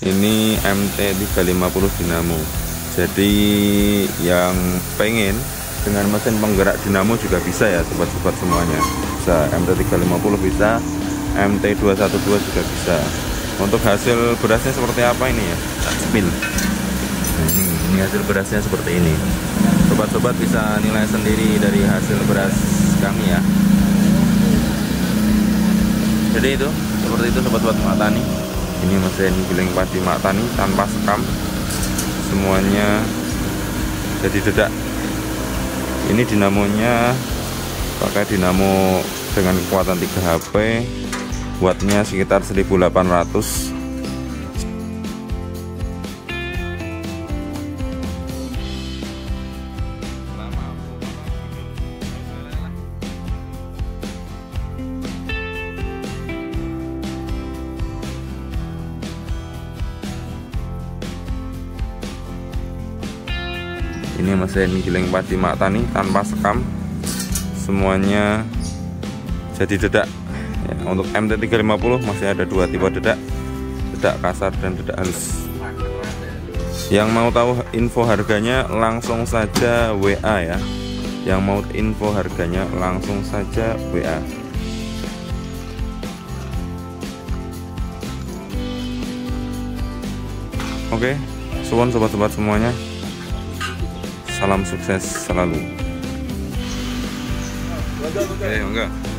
Ini MT312 dinamo. Jadi yang pengen dengan mesin penggerak dinamo juga bisa ya sobat-sobat semuanya. Bisa MT350 bisa, MT212 juga bisa. Untuk hasil berasnya seperti apa ini ya? Spin. Ini hasil berasnya seperti ini. Sobat-sobat bisa nilai sendiri dari hasil beras kami ya. Jadi itu seperti itu sobat-sobat Maktani. Ini mesin giling padi Maktani tanpa sekam. Semuanya jadi dedak. Ini dinamonya pakai dinamo dengan kekuatan 3 HP, wattnya sekitar 1800. Ini mesin giling padi Maktani tanpa sekam, semuanya jadi dedak ya. Untuk MT350 masih ada 2 tipe dedak, dedak kasar dan dedak halus. Yang mau tahu info harganya langsung saja WA ya. Yang mau info harganya langsung saja WA. Oke, suwon sobat-sobat semuanya. Salam sukses selalu. Enggak.